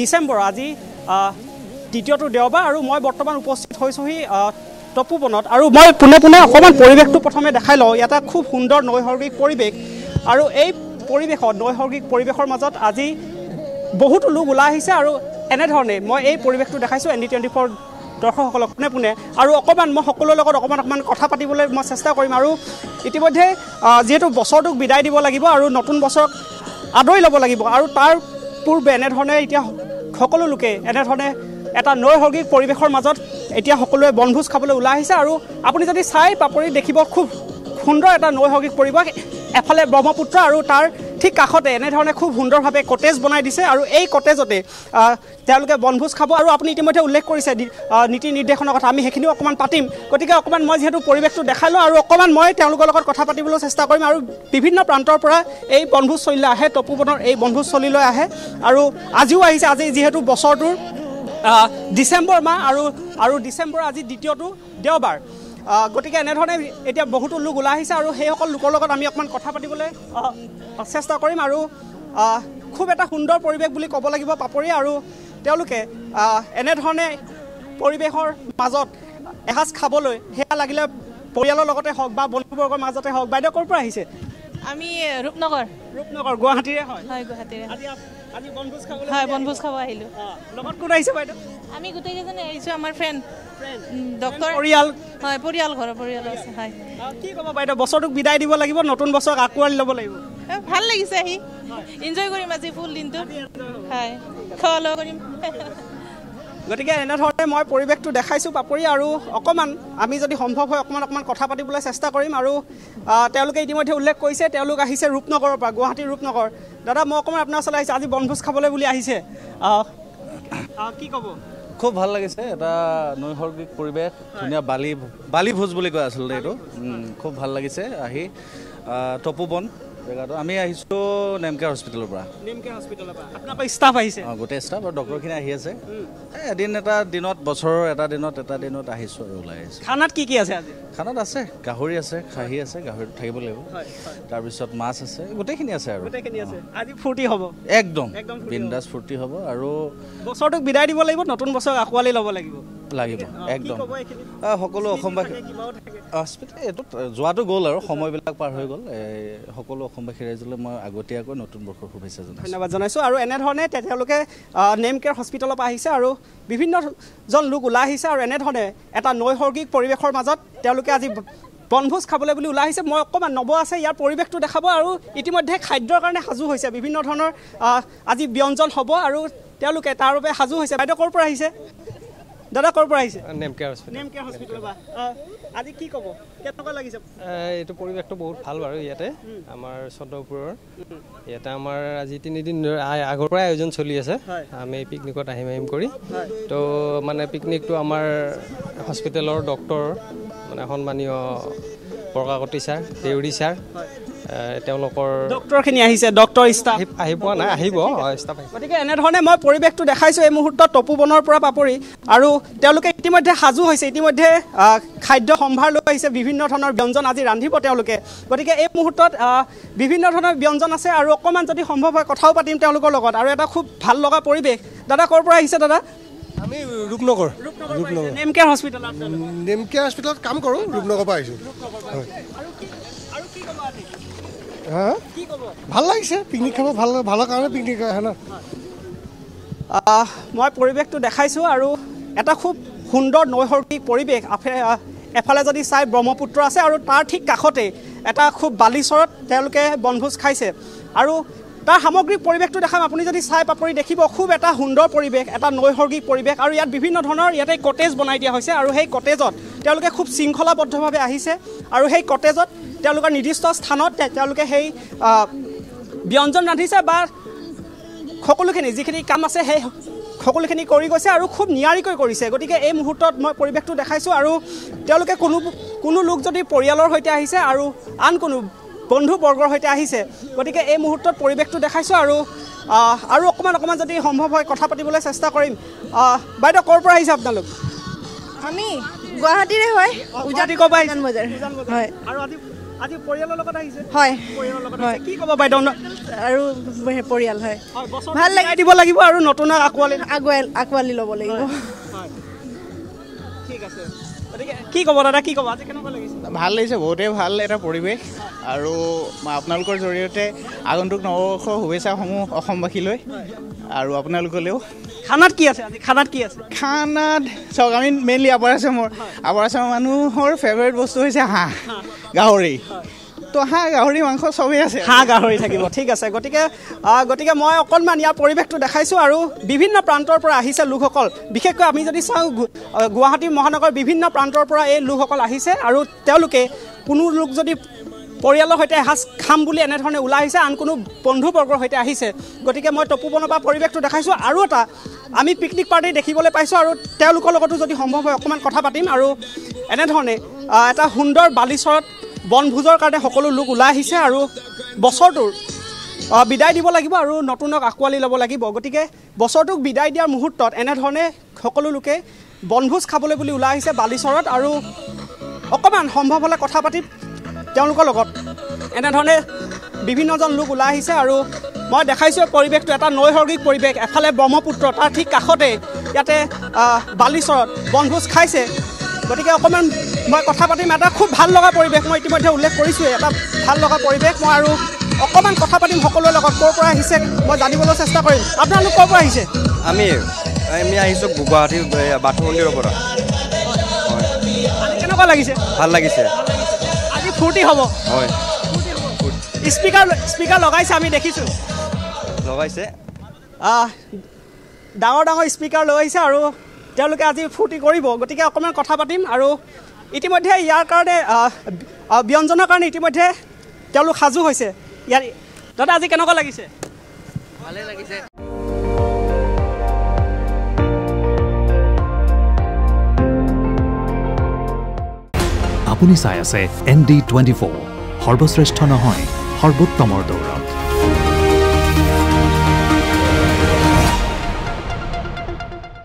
December আজি দ্বিতীয়টো দেওবা আৰু মই বৰ্তমান উপস্থিত হৈছোহি তপুবনত আৰু মই পুনে পুনে অকমান পৰিবেশটো প্ৰথমে দেখাই লও এটা খুব সুন্দৰ নৈসৰ্গিক পৰিবেশ আৰু এই পৰিবেশত নৈসৰ্গিক পৰিবেশৰ মাজত আজি বহুত লোক ওলা আহিছে আৰু এনে ধৰণে মই এই পৰিবেশটো দেখাইছো ND24 দৰ্শকসকলক পুনে পুনে আৰু অকমান মই সকলৰ লগত অকমান কথা পাতিবলৈ মই চেষ্টা কৰিম আৰু ইতিমধ্যে যেটো বছৰটোক বিদায় দিব লাগিব আৰু নতুন বছৰক আদৰি লব লাগিব আৰু তাৰ পূৰ্বে এনে ধৰণে এতিয়া সকলো লোকে এনে ধৰণে এটা নৈসৰ্গিক পৰিবেশৰ মাজত এতিয়া সকলোৱে বনভোজ খাবলৈ ওলাই আহিছে আৰু আপুনি যদি চাই পাপৰি দেখিব খুব সুন্দৰ এটা নৈসৰ্গিক পৰিবেশ এফালে ব্ৰহ্মপুত্ৰ আৰু তাৰ ঠিক কাখতে এনে ধৰণে খুব সুন্দৰভাৱে কটেজ বনাই দিছে আৰু এই কটেজতে তেওঁলোকে বনভোজ খাব আৰু আপুনি ইতিমধ্যে উল্লেখ কৰিছে নীতি নিৰ্দেশনৰ কথা আমি হেখিনি অকমান পাতিম গতিকে অকমান মই যেহেতু পৰিবেশটো দেখালো আৰু অকমান মই তেওঁলোকৰ লগত কথা পাতিবলৈ চেষ্টা কৰিম আৰু বিভিন্ন প্ৰান্তৰ পৰা এই বনভোজ চলিলে আহে তপুবনৰ এই বনভোজ চলিলৈ আহে আৰু আজিও আহিছে আজি যেহেতু বছৰটোৰ ডিসেম্বৰ মাহ আৰু আৰু ডিসেম্বৰ আজি দ্বিতীয়টো দেওবাৰ গতিকে এনে ধৰণে এতিয়া বহুত লোক ওলা আহিছে আৰু সেই সকল লোকৰ লগত আমি অকমান কথা পাতিবলৈ চেষ্টা কৰিম আৰু খুব এটা সুন্দৰ পৰিবেশ বুলি ক'ব লাগিব পাপৰি আৰু তেওঁলোকে এনে ধৰণে পৰিবেশৰ মাজত এহাজ খাবলৈ হেয়া লাগিলে পৰিয়ালৰ লগতে হওক বা বন্ধুবৰ্গৰ মাজতে হওক বাইদেউ কৰ পৰা আহিছে আমি ৰূপনগৰ গুৱাহাটীৰে হয় হয় গুৱাহাটীৰে আজি আজি বনভোজ খাবলৈ হয় বনভোজ খাব আহিলো লগত কোন আহিছে বাইদেউ আমি গুটেই কেজন আহিছো আমাৰ ফ্ৰেন্ড ডক্টৰ পৰিয়াল হয় পৰিয়াল ঘৰৰ পৰিয়াল আছে হয় কি কব বাইদেউ বছৰটোক বিদায় দিব লাগিব নতুন বছৰক আকুৱালি লব লাগিব ভাল লাগিছে আহি এনজয় কৰিম আজি ফুল দিনটো হয় খাওয়া লগ কৰিম গতিকে এনে ধৰণে মই পৰিবেশটো দেখাইছো পাপৰি আৰু অকমান আমি যদি সম্ভৱ হয় অকমান কথা পাতিবলৈ চেষ্টা কৰিম আৰু তেওঁলোকে ইতিমধ্যে উল্লেখ কৰিছে তেওঁলোক আহিছে ৰূপনগৰৰ পৰা গুৱাহাটী ৰূপনগৰ দাদা মই অকমান আপোনাৰ ওচৰলৈ আহিছো আজি বনভোজ খাবলৈ বুলি আহিছে কি ক'ব খুব ভাল লাগিছে এটা নৈসৰ্গিক পৰিৱেশ ধুনীয়া বালি ভোজ বুলি কয় আচলতে এইটো খুব ভাল লাগিছে আহি তপুবন জেগাটো আমি আহিছো নেমকেয়াৰ হস্পিটেলৰ পৰা আপোনাৰ স্টাফ আহিছে গোটেই স্টাফ আৰু ডক্টৰখিনি আহি আছে এদিন এটা দিনত বছৰৰ এটা দিনত আহিছো আৰু ওলাই আহিছো খানাত কি কি আছে আজি খানাত আছে গাহৰি আছে খাহি আছে গাহৰিটো থাকিব লাগিব তাৰপিছত মাছ আছে গোটেইখিনি আছে আৰু আজি ফূৰ্তি হ'ব একদম বিন্দাস ফূৰ্তি হ'ব আৰু বছৰটোক বিদায় দিব লাগিব নতুন বছৰক আকুৱালি ল'ব লাগিব লাগিব একদম সকলো অসমবাসী হস্পিটেল এইটো যোৱাটো গ'ল আৰু সময়বিলাক পাৰ হৈ গ'ল সকলো অসমবাসী ৰাইজলৈ মই আগতীয়াকৈ নতুন বৰ্ষৰ শুভেচ্ছা জনাইছোঁ ধন্যবাদ জনাইছোঁ আৰু এনেধৰণে তেওঁলোকে নেমকেয়াৰ হস্পিটেলৰ পৰা আহিছে আৰু বিভিন্নজন লোক ওলাই আহিছে আৰু এনেধৰণে এটা নৈসৰ্গিক পৰিৱেশৰ মাজত তেওঁলোকে আজি বনভোজ খাবলৈ বুলি ওলাই আহিছে মই অকণমান নব আছে ইয়াৰ পৰিৱেশটো দেখাব আৰু ইতিমধ্যে খাদ্যৰ কাৰণে সাজু হৈছে বিভিন্ন ধৰণৰ আজি ব্যঞ্জন হ'ব আৰু তেওঁলোকে তাৰ বাবে সাজু হৈছে বাইদেউ ক'ৰ পৰা আহিছে দাদা ক'ৰ পৰা আহিছে নেমকেয়াৰ হস্পিটেলৰ পৰা আজি কি ক'ব কেনেকুৱা লাগিছে এইটো পৰিৱেশটো বহুত ভাল বাৰু ইয়াতে আমাৰ চন্দ্ৰপুৰৰ ইয়াতে আমাৰ আজি 3 দিন আগৰ পৰা আয়োজন চলি আছে আমি পিকনিকত আহিম কৰি তো মানে পিকনিকটো আমাৰ হস্পিটেলৰ ডক্টৰ মানে সন্মানীয় বৰকাকতি ছাৰ দেউৰী ছাৰ তেওঁলোকৰ ডক্টৰখিনি আহিছে ডক্টৰ ষ্টাফ আহি পোৱা নাই আহিব ষ্টাফ গতিকে এনেধৰণে মই পৰিৱেশটো দেখাইছোঁ এই মুহূৰ্তত তপুবনৰ পৰা পাপৰি আৰু তেওঁলোকে ইতিমধ্যে সাজু হৈছে ইতিমধ্যে খাদ্য সম্ভাৰ লৈ আহিছে বিভিন্ন ধৰণৰ ব্যঞ্জন আজি ৰান্ধিব তেওঁলোকে গতিকে এই মুহূৰ্তত বিভিন্ন ধৰণৰ ব্যঞ্জন আছে আৰু অকণমান যদি সম্ভৱ হয় কথাও পাতিম তেওঁলোকৰ লগত আৰু এটা খুব ভাল লগা পৰিৱেশ দাদা ক'ৰ পৰা আহিছে দাদা আমি ৰূপনগৰ নেমকেয়াৰ হস্পিটেল নেমকেয়াৰ হস্পিটেলত কাম কৰোঁ ৰূপনগৰৰ পৰা আহিছোঁ ভাল লাগিছে পিকনিক খাব ভালৰ কাৰণে পিকনিক মই পৰিৱেশটো দেখাইছোঁ আৰু এটা খুব সুন্দৰ নৈসৰ্গিক পৰিৱেশ এফালে যদি চাই ব্ৰহ্মপুত্ৰ আছে আৰু তাৰ ঠিক কাষতে এটা খুব বালিচৰত তেওঁলোকে বনভোজ খাইছে আৰু তাৰ সামগ্ৰিক পৰিৱেশটো দেখাম আপুনি যদি চাই পাপৰি দেখিব খুব এটা সুন্দৰ পৰিৱেশ এটা নৈসৰ্গিক পৰিৱেশ আৰু ইয়াত বিভিন্ন ধৰণৰ ইয়াতে কটেজ বনাই দিয়া হৈছে আৰু সেই কটেজত তেওঁলোকে খুব শৃংখলাবদ্ধভাৱে আহিছে আৰু সেই কটেজত তেওঁলোকৰ নিৰ্দিষ্ট স্থানত তেওঁলোকে সেই ব্যঞ্জন ৰান্ধিছে বা সকলোখিনি যিখিনি কাম আছে সেই সকলোখিনি কৰি গৈছে আৰু খুব নিয়াৰিকৈ কৰিছে গতিকে এই মুহূৰ্তত মই পৰিৱেশটো দেখাইছোঁ আৰু তেওঁলোকে কোনো লোক যদি পৰিয়ালৰ সৈতে আহিছে আৰু আন কোনো বন্ধুবৰ্গৰ সৈতে আহিছে গতিকে এই মুহূৰ্তত পৰিৱেশটো দেখাইছোঁ আৰু অকণমান যদি সম্ভৱ হয় কথা পাতিবলৈ চেষ্টা কৰিম বাইদেউ ক'ৰ পৰা আহিছে আপোনালোক আমি গুৱাহাটীৰে হয় উজান বজাৰ হয় আৰু আজি আজি পৰিয়ালৰ লগত আহিছে হয় পৰিয়ালৰ লগত আছে কি কব বাইদেউ আৰু পৰিয়াল হয় ভাল লাগি দিব লাগিব আৰু নতুন আকোৱালি লব লাগিব হয় ঠিক আছে কি কব দাদা কি কব আজি কেনেকুৱা লাগিছে ভাল লাগিছে বহুতে ভাল এটা পৰিবেশ আৰু আপোনালোকৰ জৰিয়তে আগন্তুক নৱবৰ্ষ শুভেচ্ছাসমূহ অসমবাসীলৈ আৰু আপোনালোকলৈও খানাত কি আছে আজি খানাত কি আছে খানাত চক আমি মেইনলি আপাৰ আছামৰ মানুহৰ ফেভাৰিট বস্তু হৈছে হাঁহ গাহৰি তো হাঁহ গাহৰি মাংস সবই আছে হাঁহ গাহৰি থাকিব ঠিক আছে গতিকে মই অকণমান ইয়াৰ পৰিৱেশটো দেখাইছো আৰু বিভিন্ন প্ৰান্তৰ পৰা আহিছে লোকসকল বিশেষকৈ আমি যদি চাওঁ গুৱাহাটী মহানগৰ বিভিন্ন প্ৰান্তৰ পৰা এই লোকসকল আহিছে আৰু তেওঁলোকে কোনো লোক যদি পৰিয়ালৰ হৈতে হাস খাম বুলি এনে ধৰণে ওলাই আহিছে আন কোনো বন্ধু বৰ্গৰ হৈতে আহিছে গতিকে মই তপুবনৰ পৰা পৰিৱেশটো দেখাইছো আৰু এটা আমি পিকনিক পাৰ্টি দেখিবলৈ পাইছো আৰু তেওঁলোকৰ লগতো যদি সম্ভৱ হয় অকমান কথা পাতিম আৰু এনে ধৰণে এটা সুন্দৰ বালিচৰত বনভোজৰ কাৰণে সকলো লোক ওলাই আহিছে আৰু বছৰটোৰ বিদায় দিব লাগিব আৰু নতুনক আকোৱালি লব লাগিব গতিকে বছৰটোক বিদায় দিয়াৰ মুহূৰ্তত এনে ধৰণে সকলো লোকে বনভোজ খাবলৈ বুলি ওলাই আহিছে বালিচৰত আৰু অকমান সম্ভৱ হলে কথা পাতি তেওঁলোকৰ লগত এনে ধৰণে বিভিন্নজন লোক ওলাই আহিছে আৰু মই দেখাইছো পৰিৱেশটো এটা নৈসৰ্গিক পৰিৱেশ এফালে ব্ৰহ্মপুত্ৰ তাৰ ঠিক কাষতে ইয়াতে বালিচৰত বনভোজ খাইছে গতিকে অকমান মই কথা পাতিম এটা খুব ভাল লগা পৰিৱেশ মই ইতিমধ্যে উল্লেখ কৰিছোঁৱেই এটা ভাল লগা পৰিৱেশ মই আৰু অকণমান কথা পাতিম সকলোৰে লগত ক'ৰ পৰা আহিছে মই জানিবলৈ চেষ্টা কৰিম আপোনালোক ক'ৰ পৰা আহিছে আমি আহিছোঁ গুৱাহাটী বাথৌ মন্দিৰৰ পৰা কেনেকুৱা লাগিছে ভাল লাগিছে আজি ফূৰ্তি হ'ব হয় স্পিকাৰ লগাইছে আমি দেখিছোঁ লগাইছে ডাঙৰ স্পিকাৰ লগাইছে আৰু তেওঁলোকে আজি ফূৰ্তি কৰিব গতিকে অকণমান কথা পাতিম আৰু ইতিমধ্যে ইয়াৰ কাৰণে ব্যঞ্জনৰ কাৰণে ইতিমধ্যে তেওঁলোক সাজু হৈছে ইয়াৰ দাদা আজি কেনেকুৱা লাগিছে ভালে লাগিছে আপুনি চাই আছে ND24 সৰ্বশ্ৰেষ্ঠ নহয় সৰ্বোত্তমৰ দৌৰ